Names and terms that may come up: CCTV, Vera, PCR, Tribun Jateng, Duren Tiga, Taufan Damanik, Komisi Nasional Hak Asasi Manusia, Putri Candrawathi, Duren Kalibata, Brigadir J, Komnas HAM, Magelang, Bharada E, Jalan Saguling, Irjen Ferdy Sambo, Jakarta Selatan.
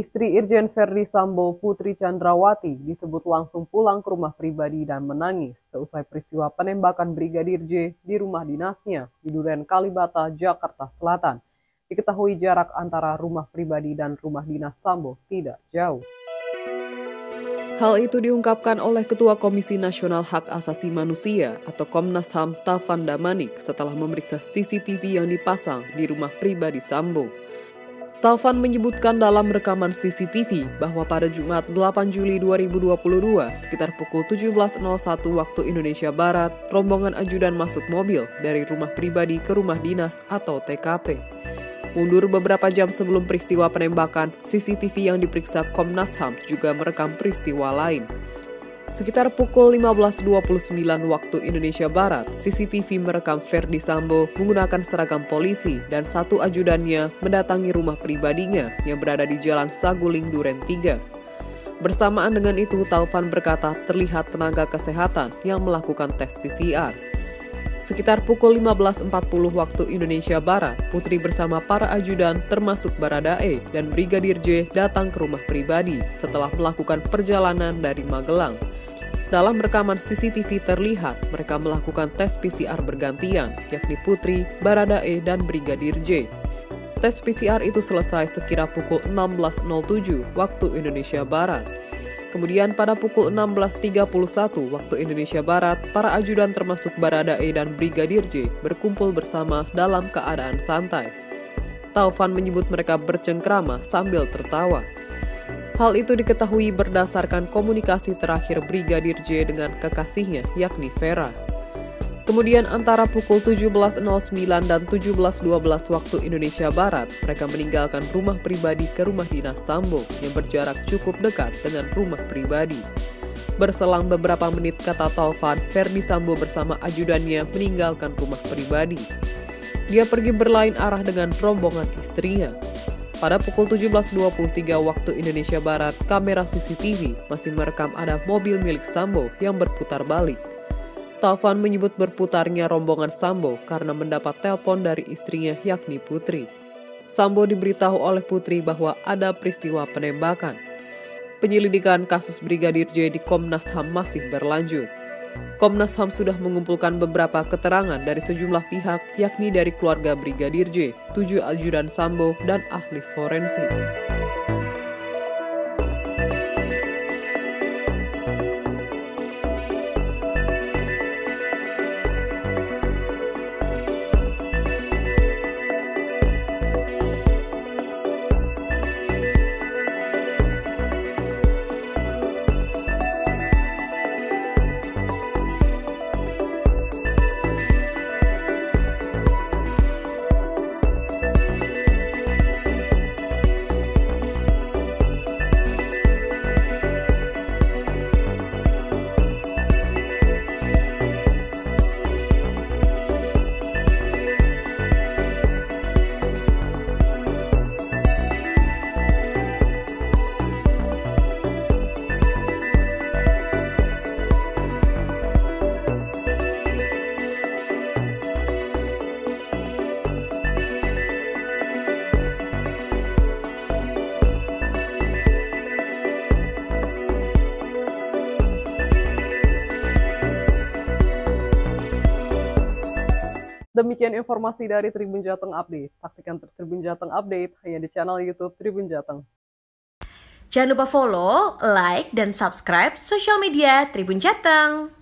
Istri Irjen Ferdy Sambo, Putri Candrawathi, disebut langsung pulang ke rumah pribadi dan menangis seusai peristiwa penembakan Brigadir J di rumah dinasnya di Duren Kalibata, Jakarta Selatan. Diketahui jarak antara rumah pribadi dan rumah dinas Sambo tidak jauh. Hal itu diungkapkan oleh Ketua Komisi Nasional Hak Asasi Manusia atau Komnas HAM Taufan Damanik setelah memeriksa CCTV yang dipasang di rumah pribadi Sambo. Taufan menyebutkan dalam rekaman CCTV bahwa pada Jumat 8 Juli 2022 sekitar pukul 17.01 waktu Indonesia Barat, rombongan ajudan masuk mobil dari rumah pribadi ke rumah dinas atau TKP. Mundur beberapa jam sebelum peristiwa penembakan, CCTV yang diperiksa Komnas HAM juga merekam peristiwa lain. Sekitar pukul 15.29 waktu Indonesia Barat, CCTV merekam Ferdy Sambo menggunakan seragam polisi dan satu ajudannya mendatangi rumah pribadinya yang berada di Jalan Saguling, Duren Tiga. Bersamaan dengan itu, Taufan berkata terlihat tenaga kesehatan yang melakukan tes PCR. Sekitar pukul 15.40 waktu Indonesia Barat, Putri bersama para ajudan termasuk Bharada E dan Brigadir J datang ke rumah pribadi setelah melakukan perjalanan dari Magelang. Dalam rekaman CCTV terlihat mereka melakukan tes PCR bergantian, yakni Putri, Bharada E, dan Brigadir J. Tes PCR itu selesai sekira pukul 16.07 waktu Indonesia Barat. Kemudian pada pukul 16.31 waktu Indonesia Barat, para ajudan termasuk Bharada E dan Brigadir J berkumpul bersama dalam keadaan santai. Taufan menyebut mereka bercengkrama sambil tertawa. Hal itu diketahui berdasarkan komunikasi terakhir Brigadir J dengan kekasihnya, yakni Vera. Kemudian antara pukul 17.09 dan 17.12 waktu Indonesia Barat, mereka meninggalkan rumah pribadi ke rumah dinas Sambo yang berjarak cukup dekat dengan rumah pribadi. Berselang beberapa menit, kata Taufan, Ferdy Sambo bersama ajudannya meninggalkan rumah pribadi. Dia pergi berlain arah dengan rombongan istrinya. Pada pukul 17.23 waktu Indonesia Barat, kamera CCTV masih merekam ada mobil milik Sambo yang berputar balik. Taufan menyebut berputarnya rombongan Sambo karena mendapat telepon dari istrinya yakni Putri. Sambo diberitahu oleh Putri bahwa ada peristiwa penembakan. Penyelidikan kasus Brigadir J di Komnas HAM masih berlanjut. Komnas HAM sudah mengumpulkan beberapa keterangan dari sejumlah pihak, yakni dari keluarga Brigadir J, 7 ajudan Sambo, dan ahli forensik. Demikian informasi dari Tribun Jateng Update. Saksikan terus Tribun Jateng Update hanya di channel YouTube Tribun Jateng. Jangan lupa follow, like, dan subscribe sosial media Tribun Jateng.